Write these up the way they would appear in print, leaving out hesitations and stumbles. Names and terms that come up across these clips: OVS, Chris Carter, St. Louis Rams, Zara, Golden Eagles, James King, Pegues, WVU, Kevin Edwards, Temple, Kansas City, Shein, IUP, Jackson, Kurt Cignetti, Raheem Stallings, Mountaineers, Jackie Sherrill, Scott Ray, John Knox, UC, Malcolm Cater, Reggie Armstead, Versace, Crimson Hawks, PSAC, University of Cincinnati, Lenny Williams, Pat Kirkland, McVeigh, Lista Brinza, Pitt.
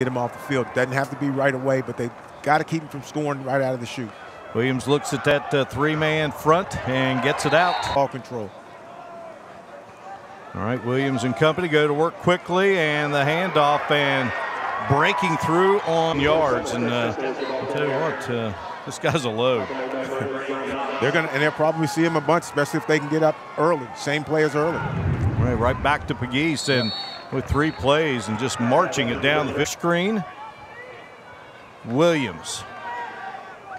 get him off the field. Doesn't have to be right away, but they got to keep him from scoring right out of the chute. Williams looks at that three-man front and gets it out. Ball control. All right, Williams and company go to work quickly, and the handoff and breaking through on yards. And I'll tell you what, this guy's a load. They'll probably see him a bunch, especially if they can get up early. Same players early. Right back to Pegues, and with three plays and just marching it down the screen. Williams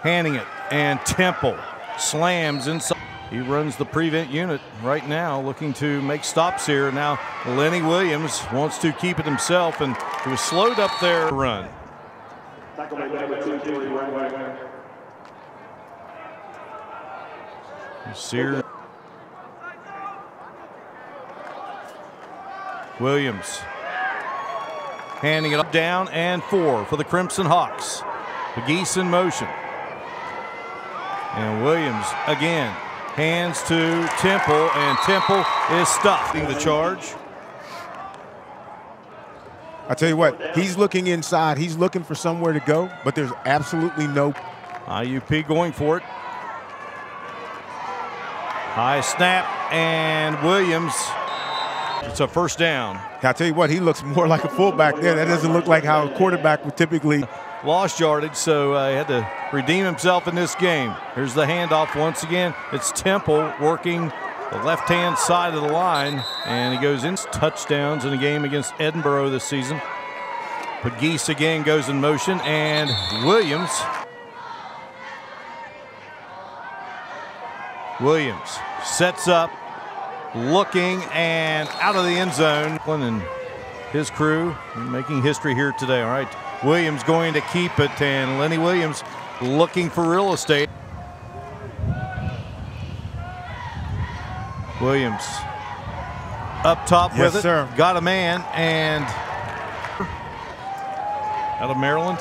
handing it, and Temple slams inside. He runs the prevent unit right now, looking to make stops here. Now Lenny Williams wants to keep it himself, and he was slowed up there. Run. Sears. Williams handing it up, down and four for the Crimson Hawks. Pegues in motion. And Williams again hands to Temple, and Temple is stopped. The charge. I tell you what, he's looking inside. He's looking for somewhere to go, but there's absolutely no. IUP going for it. High snap, and Williams. It's a first down. I'll tell you what, he looks more like a fullback there. That doesn't look like how a quarterback would typically. Lost yardage, so he had to redeem himself in this game. Here's the handoff once again. It's Temple working the left-hand side of the line, and he goes in. Touchdowns in a game against Edinburgh this season. Pegues again goes in motion, and Williams. Williams sets up, looking, and out of the end zone. And his crew making history here today. All right, Williams going to keep it, and Lenny Williams looking for real estate. Williams up top with it. Got a man, and out of Maryland.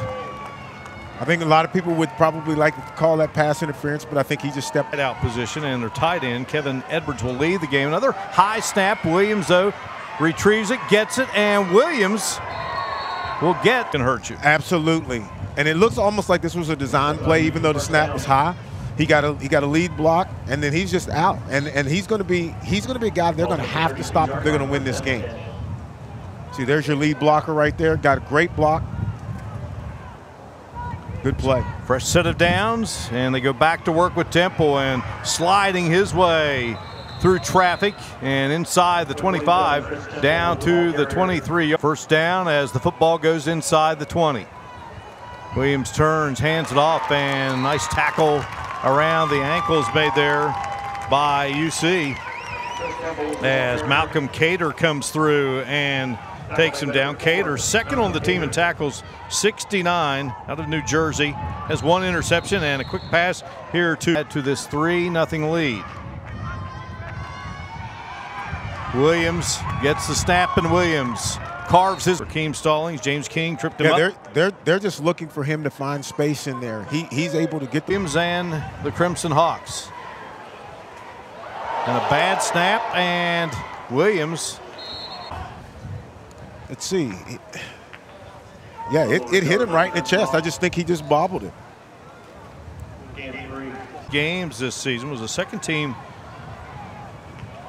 I think a lot of people would probably like to call that pass interference, but I think he just stepped out position, and their tight end, Kevin Edwards, will lead the game. Another high snap. Williams, though, retrieves it, gets it, and Williams will get. Can hurt you. Absolutely. And it looks almost like this was a design play, even though the snap was high. He got a lead block, and then he's just out. And he's gonna be a guy they're gonna have to stop if they're gonna win this game. See, there's your lead blocker right there. Got a great block. Good play. Fresh set of downs, and they go back to work with Temple, and sliding his way through traffic and inside the 25 down to the 23. First down as the football goes inside the 20. Williams turns, hands it off, and nice tackle around the ankles made there by UC as Malcolm Cater comes through and takes him down. Cater, second on the team in tackles, 69, out of New Jersey, has one interception and a quick pass here to this 3-0 lead. Williams gets the snap, and Williams carves his. Raheem Stallings, James King tripped him up. They're just looking for him to find space in there. He's able to get them. Williams and the Crimson Hawks. And a bad snap, and Williams. Let's see. Yeah, it hit him right in the chest. I just think he just bobbled it. Games this season, was a second team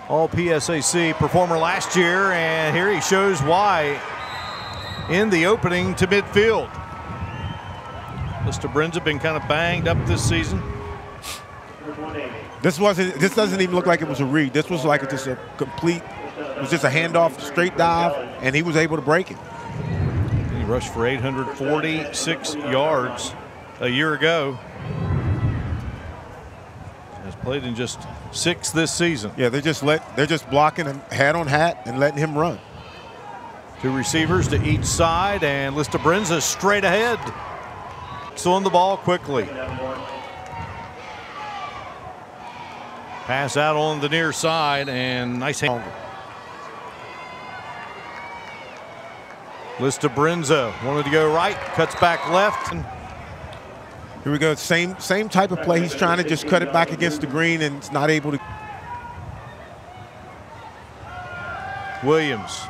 all PSAC performer last year, and here he shows why in the opening to midfield. Lista Brinza been kind of banged up this season. This doesn't even look like it was a read. This was like just a complete. It was just a handoff, straight dive, and he was able to break it. He rushed for 846 yards a year ago. Has played in just 6 this season. Yeah, they're just blocking him hat on hat and letting him run. Two receivers to each side, and Lista Brinza straight ahead. So on the ball quickly. Pass out on the near side, and nice hand. Lista Brinza wanted to go right, cuts back left. Here we go, same type of play. He's trying to just cut it back against the green, and it's not able to. Williams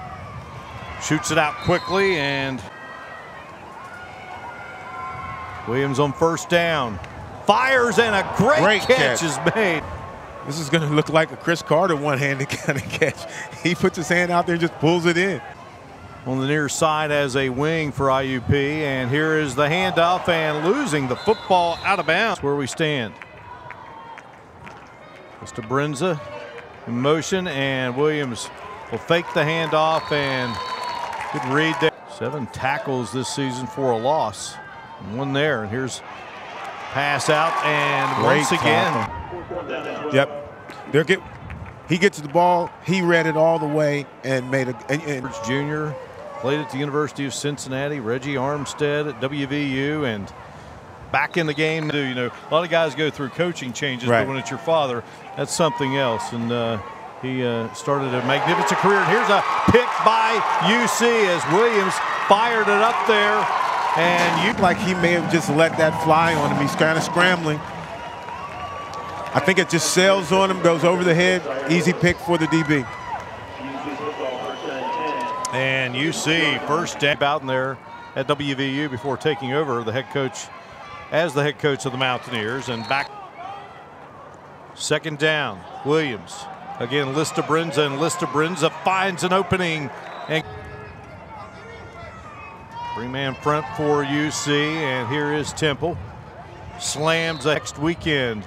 shoots it out quickly, and Williams on first down. Fires, and a great catch is made. This is going to look like a Chris Carter one-handed kind of catch. He puts his hand out there and just pulls it in. On the near side as a wing for IUP, and here is the handoff, and losing the football out of bounds where we stand. Lista Brinza in motion, and Williams will fake the handoff, and good read there. 7 tackles this season for a loss. 1 there, and here's pass out, and once again. Yep. He gets the ball, he read it all the way, and made a... Junior played at the University of Cincinnati, Reggie Armstead at WVU, and back in the game. You know, a lot of guys go through coaching changes, but when it's your father, that's something else. And he started a magnificent career. And here's a pick by UC as Williams fired it up there. And you like he may have just let that fly on him. He's kind of scrambling. I think it just sails on him, goes over the head. Easy pick for the DB. And UC first down out in there at WVU before taking over the head coach as the head coach of the Mountaineers. And back. Second down, Williams. Again, Lista Brinza, and Lista Brinza finds an opening. And three-man front for UC, and here is Temple. Slams next weekend.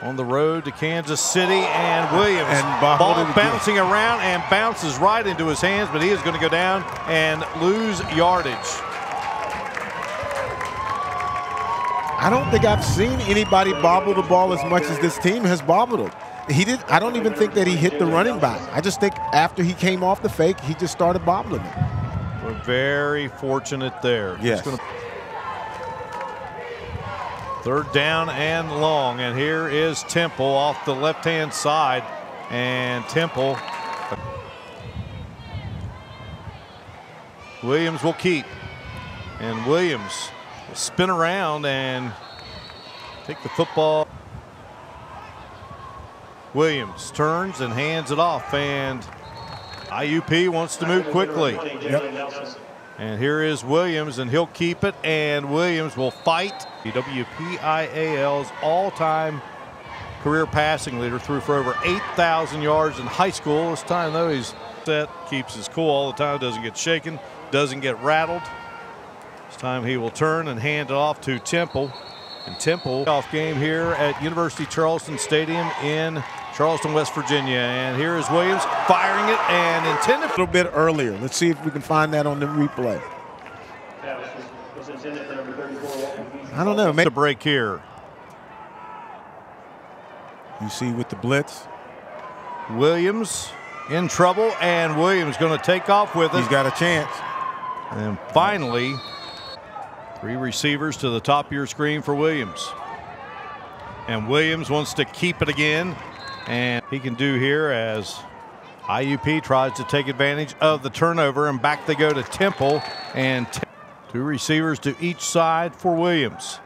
On the road to Kansas City, and Williams. And ball bouncing around and bounces right into his hands, but he is going to go down and lose yardage. I don't think I've seen anybody bobble the ball as much as this team has bobbled it. I don't even think that he hit the running back. I just think after he came off the fake, he just started bobbling it. We're very fortunate there. Yes. Third down and long, and here is Temple off the left-hand side, and Temple. Williams will keep, and Williams will spin around and take the football. Williams turns and hands it off, and IUP wants to move quickly. Yep. And here is Williams, and he'll keep it, and Williams will fight. WPIAL's all-time career passing leader, threw for over 8,000 yards in high school. This time, though, he's set, keeps his cool all the time, doesn't get shaken, doesn't get rattled. This time he will turn and hand it off to Temple. And Temple off game here at University Charleston Stadium in Charleston, West Virginia, and here is Williams firing it and intended a little bit earlier. Let's see if we can find that on the replay. I don't know. Make a break here. You see with the blitz. Williams in trouble, and Williams going to take off with it. He's got a chance. And finally, 3 receivers to the top of your screen for Williams. And Williams wants to keep it again. And he can do here as IUP tries to take advantage of the turnover, and back they go to Temple, and 2 receivers to each side for Williams.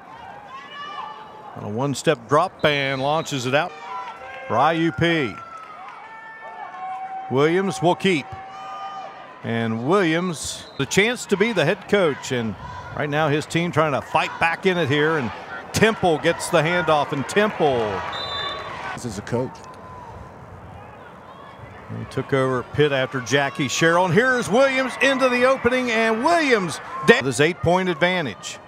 On a one-step drop and launches it out for IUP. Williams will keep. And Williams, the chance to be the head coach, and right now his team trying to fight back in it here, and Temple gets the handoff, and Temple. This is a coach. He took over at Pitt after Jackie Sherrill. And here's Williams into the opening, and Williams down this 8-point advantage.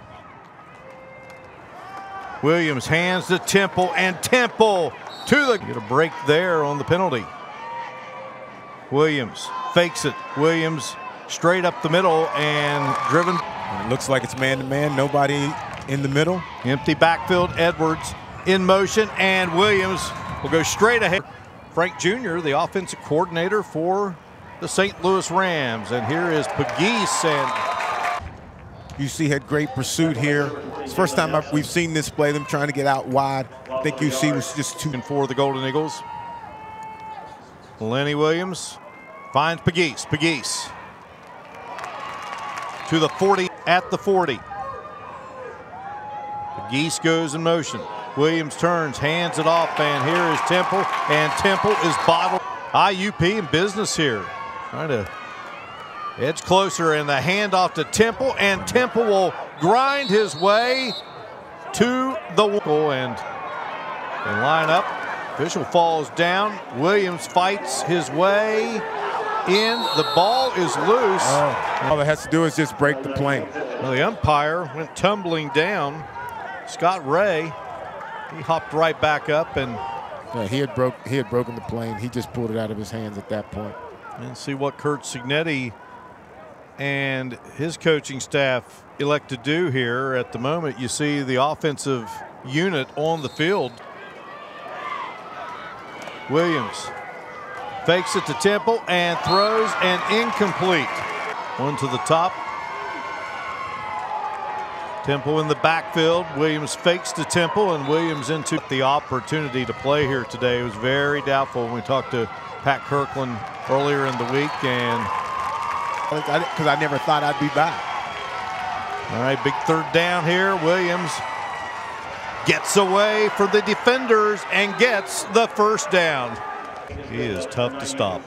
Williams hands to Temple, and Temple to the... Get a break there on the penalty. Williams fakes it. Williams straight up the middle and driven. It looks like it's man-to-man. Nobody in the middle. Empty backfield. Edwards in motion, and Williams will go straight ahead. Frank Jr., the offensive coordinator for the St. Louis Rams, and here is Pegues. And UC had great pursuit here. It's the first time we've seen this play, them trying to get out wide. I think UC was just too... And for the Golden Eagles, Lenny Williams finds Pegues. Pegues to the 40, at the 40. Pegues goes in motion. Williams turns, hands it off, and here is Temple, and Temple is bottled. IUP in business here. Trying to edge closer, and the handoff to Temple, and Temple will grind his way to the goal and they line up. Official falls down. Williams fights his way in. The ball is loose. All it has to do is just break the plane. Well, the umpire went tumbling down. Scott Ray, he hopped right back up and he had broken the plane. He just pulled it out of his hands at that point. And see what Kurt Cignetti and his coaching staff elect to do here at the moment. You see the offensive unit on the field. Williams fakes it to Temple and throws an incomplete. One to the top. Temple in the backfield. Williams fakes to Temple, and Williams into the opportunity to play here today. It was very doubtful when we talked to Pat Kirkland earlier in the week, and because I never thought I'd be back. All right, big third down here. Williams gets away for the defenders and gets the first down. He is tough to stop.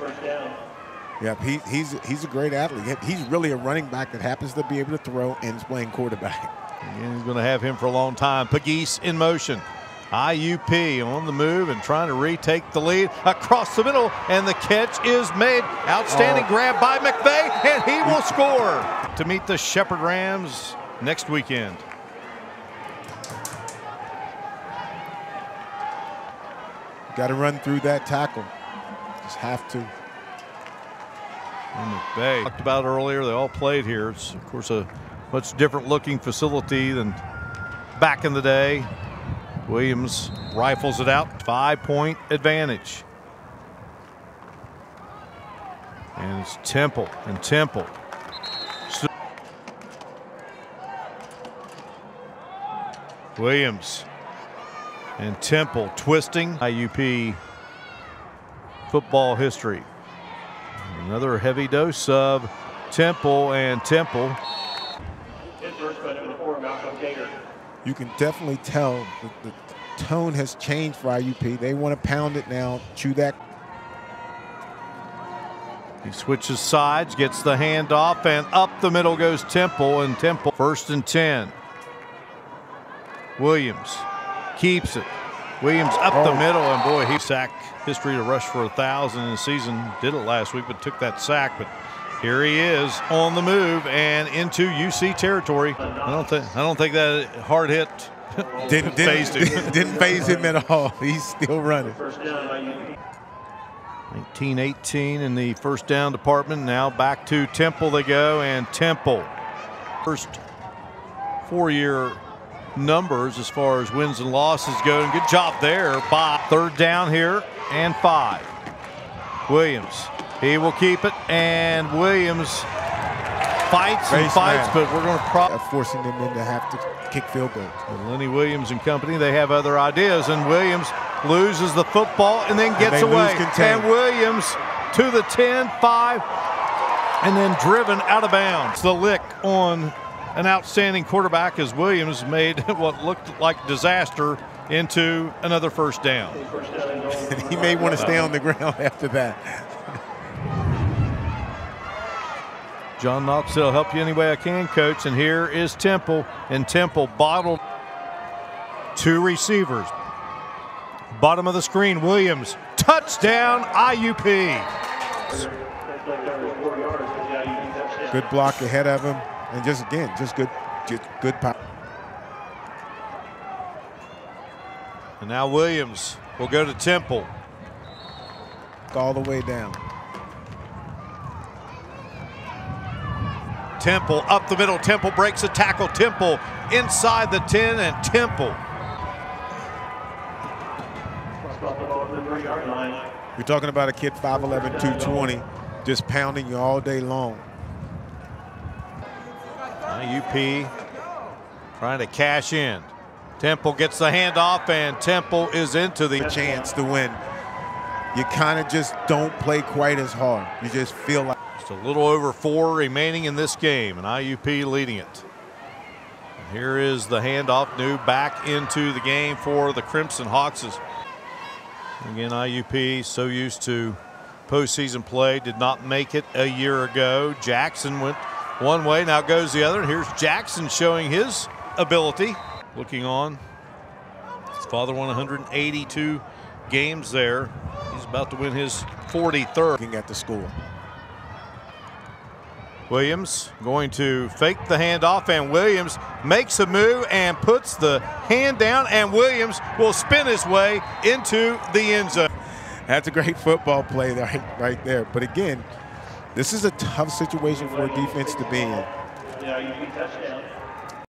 Yeah, he's a great athlete. He's really a running back that happens to be able to throw and is playing quarterback. And he's going to have him for a long time. Pegues in motion. IUP on the move and trying to retake the lead across the middle, and the catch is made. Outstanding grab by McVeigh, and he will score to meet the Shepherd Rams next weekend. Got to run through that tackle. Just have to. And McVeigh talked about earlier, they all played here. It's of course a much different looking facility than back in the day. Williams rifles it out. 5-point advantage. And it's Temple and Temple. Williams and Temple twisting. IUP football history. Another heavy dose of Temple and Temple. Malcolm Cater. You can definitely tell that the tone has changed for IUP. They want to pound it now, chew that. He switches sides, gets the handoff, and up the middle goes Temple, and Temple first and 10. Williams keeps it. Williams up the middle, and boy, he sacked history to rush for 1,000 in the season. Did it last week, but took that sack. But here he is on the move and into UC territory. I don't think that hard hit didn't phase him at all. He's still running. 19-18 in the first down department. Now back to Temple they go, and Temple first four-year numbers as far as wins and losses go. And good job there by third down here and 5. Williams. He will keep it, and Williams fights and fights, but we're going to probably forcing them in to have to kick field goals. And Lenny Williams and company, they have other ideas, and Williams loses the football and then gets away. And Williams to the 10-5, and then driven out of bounds. The lick on an outstanding quarterback as Williams made what looked like disaster into another first down. He may want to stay on the ground after that. John Knox, I'll help you any way I can, coach. And here is Temple, and Temple bottled two receivers. Bottom of the screen, Williams. Touchdown, IUP. Good block ahead of him, and just again, just good power. And now Williams will go to Temple. All the way down. Temple up the middle. Temple breaks a tackle. Temple inside the 10, and Temple. We're talking about a kid 5'11", 220, just pounding you all day long. IUP trying to cash in. Temple gets the handoff, and Temple is into the chance to win. You kind of just don't play quite as hard. You just feel like. Just a little over 4 remaining in this game, and IUP leading it. And here is the handoff new back into the game for the Crimson Hawks. Again, IUP so used to postseason play, did not make it a year ago. Jackson went one way, now goes the other. And here's Jackson showing his ability. Looking on. His father won 182 games there. He's about to win his 43rd. Looking at the school. Williams going to fake the handoff, and Williams makes a move and puts the hand down, and Williams will spin his way into the end zone. That's a great football play right there. But again, this is a tough situation for a defense to be in.